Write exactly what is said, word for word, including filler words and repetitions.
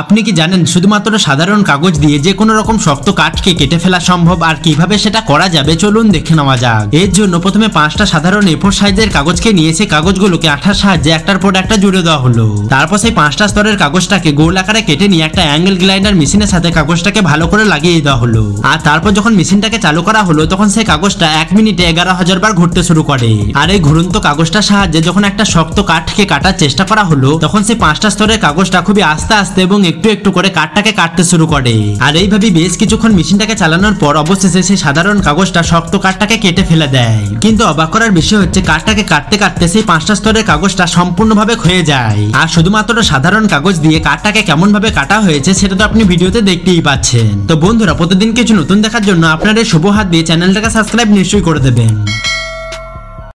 আপনি কি জানেন শুধুমাত্র সাধারণ কাগজ দিয়ে যে কোনো রকম শক্ত কাঠকে কেটে ফেলা সম্ভব আর কিভাবে সেটা করা যাবে চলুন দেখে নেওয়া যাক। এর জন্য প্রথমে পাঁচটা সাধারণ এ ফোর সাইজের কাগজকে নিয়ে সেই কাগজগুলোকে আঠার সাহায্যে একটার পর একটা জুড়ে দেওয়া হলো। তারপর সেই পাঁচটা স্তরের কাগজটাকে গোল আকারে কেটে নিয়ে একটা অ্যাঙ্গেল গ্রাইন্ডার মেশিনের সাথে কাগজটাকে ভালো করে লাগিয়ে দেওয়া হলো। আর তারপর যখন মেশিনটাকে চালু করা হলো তখন সেই কাগজটা এক মিনিটে এগারো হাজার বার ঘুরতে শুরু করে। আর এই ঘুরন্ত কাগজটার সাহায্যে যখন একটা শক্ত কাঠকে কাটার চেষ্টা করা হলো তখন সেই পাঁচটা স্তরের কাগজটা খুবই আস্তে আস্তে এবং একটু একটু করে কাঠটাকে কাটতে শুরু করে। আর এইভাবে বেশ কিছুক্ষণ মেশিনটাকে চালানোর পর অবশেষে সেই সাধারণ কাগজটা শক্ত কাঠটাকে কেটে ফেলে দেয়। কিন্তু অবাক করার বিষয় হচ্ছে কাঠটাকে কাটতে কাটতে সেই পাঁচটা স্তরের কাগজটা সম্পূর্ণভাবে ক্ষয়ে যায়। আর শুধুমাত্র সাধারণ কাগজ দিয়ে কাঠটাকে কেমন ভাবে কাটা হয়েছে সেটা তো আপনি ভিডিওতে দেখতেই পাচ্ছেন। তো বন্ধুরা, প্রতিদিন কিছু নতুন দেখার জন্য আপনার শুভ হাত দিয়ে চ্যানেলটাকে সাবস্ক্রাইব নিশ্চয়ই করে দেবেন।